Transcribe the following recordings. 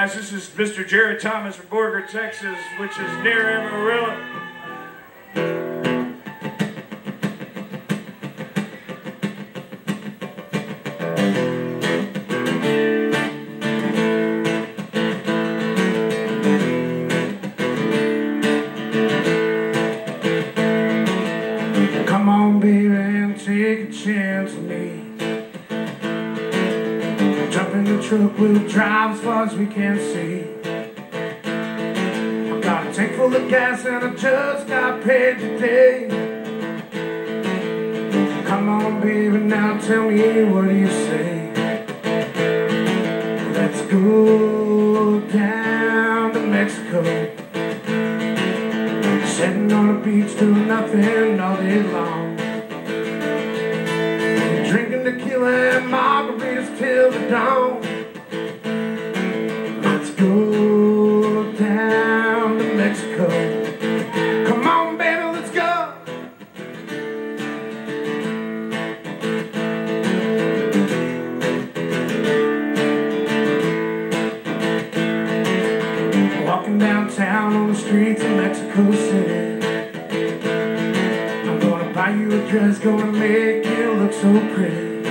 Guys, this is Mr. Jared Thomas from Borger, Texas, which is near Amarillo. Come on, baby, and take a chance on me. Jump in the truck, we'll drive as far as we can see. I've got a tank full of gas and I just got paid today. Come on, baby, now tell me, what do you say? Let's go down to Mexico. Sitting on the beach doing nothing all day long, drinking tequila and margaritas till the dawn. Let's go down to Mexico. Come on, baby, let's go. Walking downtown on the streets of Mexico City. Buy you a dress, gonna make you look so pretty.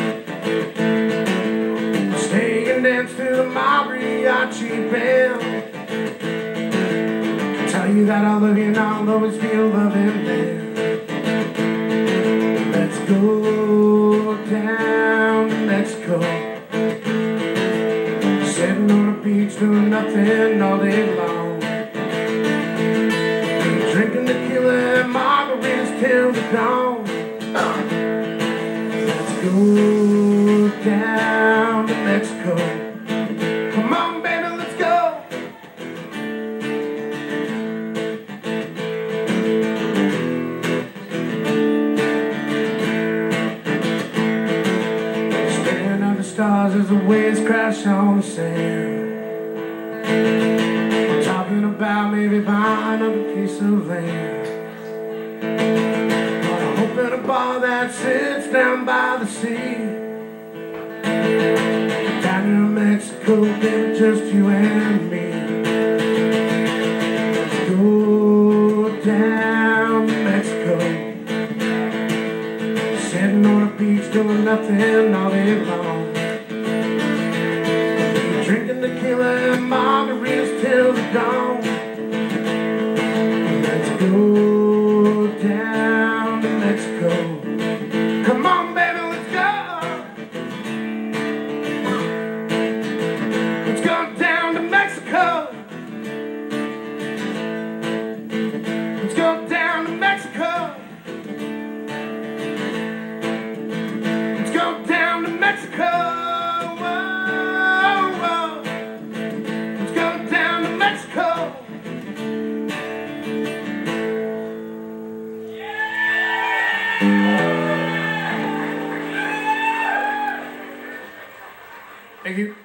Stay and dance to the mariachi band. Tell you that I love you and I'll always be a loving man. Let's go down to Mexico. Sitting on the beach doing nothing all day long. Drinking tequila and margaritas till the dawn. Go down to Mexico. Come on, baby, let's go. Staring at the stars as the waves crash on the sand. I'm talking about maybe buying a piece of land. At a bar that sits down by the sea. Down in Mexico, baby, just you and me. Let's go down to Mexico. Sitting on the beach doing nothing all day long. Drinking tequila and margaritas till the dawn. Let's go down. Come on, baby, let's go. Let's go down to Mexico. Let's go down to Mexico. Let's go down to Mexico. Whoa, whoa. Let's go down to Mexico. Thank you.